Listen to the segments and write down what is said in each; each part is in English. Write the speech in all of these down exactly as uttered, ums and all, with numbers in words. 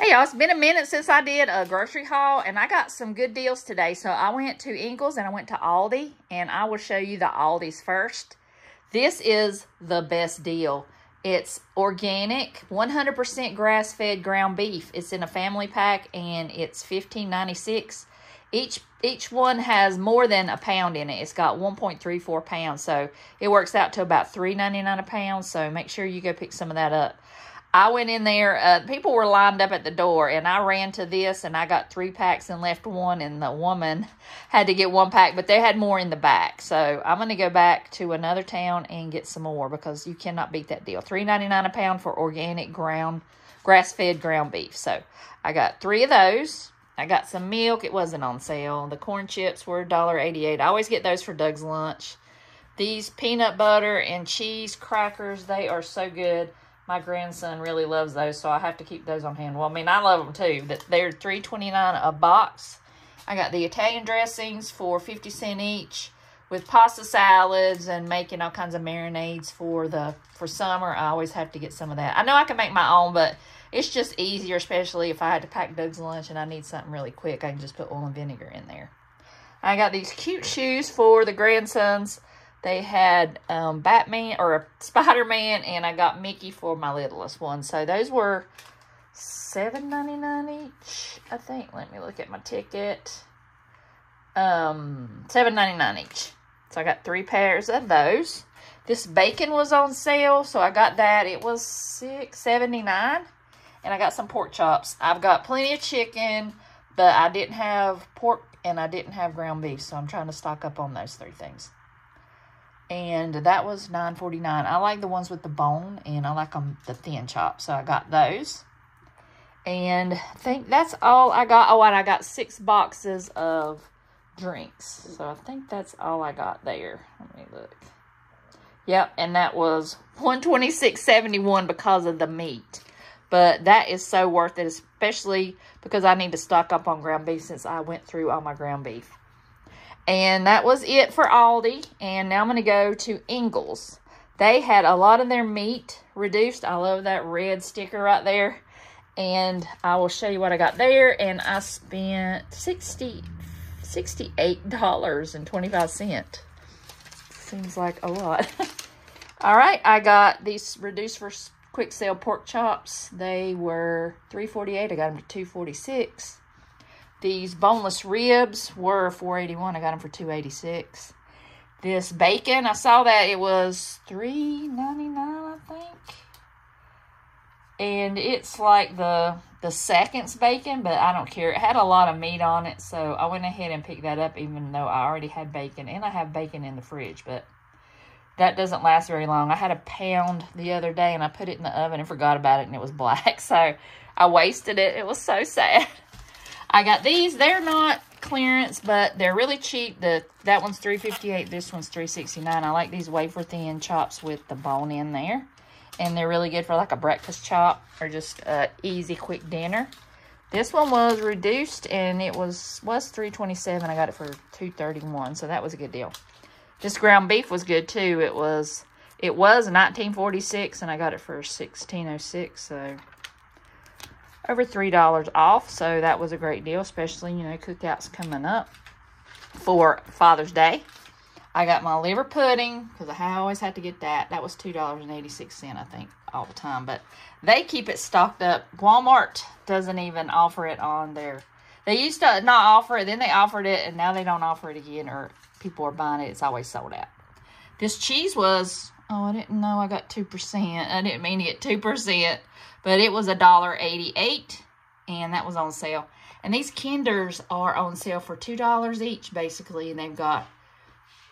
Hey y'all, it's been a minute since I did a grocery haul, and I got some good deals today. So I went to Ingles and I went to Aldi, and I will show you the Aldis first. This is the best deal. It's organic, one hundred percent grass-fed ground beef. It's in a family pack, and it's fifteen ninety-six. Each, each one has more than a pound in it. It's got one point three four pounds, so it works out to about three ninety-nine a pound, so make sure you go pick some of that up. I went in there, uh, people were lined up at the door, and I ran to this, and I got three packs and left one, and the woman had to get one pack, but they had more in the back. So I'm going to go back to another town and get some more, because you cannot beat that deal. three ninety-nine a pound for organic ground, grass-fed ground beef. So I got three of those. I got some milk. It wasn't on sale. The corn chips were one dollar and eighty-eight cents. I always get those for Doug's lunch. These peanut butter and cheese crackers, they are so good. My grandson really loves those, so I have to keep those on hand. Well, I mean, I love them too, but they're three twenty-nine a box. I got the Italian dressings for fifty cents each, with pasta salads and making all kinds of marinades for the for summer. I always have to get some of that. I know I can make my own, but it's just easier, especially if I had to pack Doug's lunch and I need something really quick. I can just put oil and vinegar in there. I got these cute shoes for the grandsons. They had um, Batman or Spider-Man, and I got Mickey for my littlest one. So those were seven ninety-nine each, I think. Let me look at my ticket. Um, seven ninety-nine each. So I got three pairs of those. This bacon was on sale, so I got that. It was six seventy-nine, and I got some pork chops. I've got plenty of chicken, but I didn't have pork and I didn't have ground beef, so I'm trying to stock up on those three things. And that was nine forty-nine. I like the ones with the bone, and I like them the thin chop, so I got those. And I think that's all I got. Oh, and I got six boxes of drinks. So I think that's all I got there. Let me look. Yep, and that was one twenty-six seventy-one because of the meat. But that is so worth it, especially because I need to stock up on ground beef since I went through all my ground beef. And that was it for Aldi. And now I'm going to go to Ingles. They had a lot of their meat reduced. I love that red sticker right there. And I will show you what I got there. And I spent sixty-eight dollars and twenty-five cents. Seems like a lot. All right. I got these reduced for quick sale pork chops. They were three forty-eight. I got them to two forty-six. These boneless ribs were four eighty-one. I got them for two eighty-six. This bacon, I saw that it was three ninety-nine, I think. And it's like the the seconds bacon, but I don't care. It had a lot of meat on it, so I went ahead and picked that up, even though I already had bacon, and I have bacon in the fridge, but that doesn't last very long. I had a pound the other day, and I put it in the oven and forgot about it, and it was black, so I wasted it. It was so sad. I got these. They're not clearance, but they're really cheap. The that one's three fifty-eight. This one's three sixty-nine. I like these wafer thin chops with the bone in there, and they're really good for like a breakfast chop or just a easy quick dinner. This one was reduced, and it was was three twenty-seven. I got it for two thirty-one, so that was a good deal. This ground beef was good too. It was it was nineteen forty-six, and I got it for sixteen oh six. So. Over three dollars off, so that was a great deal, especially, you know, cookouts coming up for Father's Day. I got my liver pudding, because I always had to get that. That was two dollars and eighty-six cents, I think, all the time, but they keep it stocked up. Walmart doesn't even offer it on their... They used to not offer it, then they offered it, and now they don't offer it again, or people are buying it. It's always sold out. This cheese was... Oh, I didn't know I got two percent. I didn't mean to get two percent, but it was one dollar and eighty-eight cents, and that was on sale. And these Kinders are on sale for two dollars each, basically, and they've got,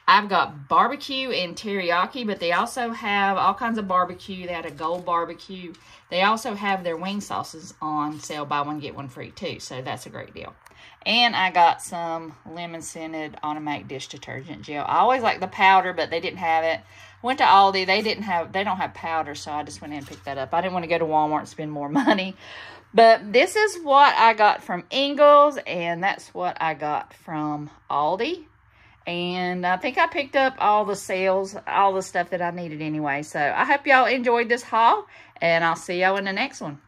I've got barbecue and teriyaki, but they also have all kinds of barbecue. They had a gold barbecue. They also have their wing sauces on sale, buy one, get one free, too, so that's a great deal. And I got some lemon-scented automatic dish detergent gel. I always like the powder, but they didn't have it. Went to Aldi. They didn't have, they don't have powder, so I just went in and picked that up. I didn't want to go to Walmart and spend more money. But this is what I got from Ingles, and that's what I got from Aldi. And I think I picked up all the sales, all the stuff that I needed anyway. So I hope y'all enjoyed this haul, and I'll see y'all in the next one.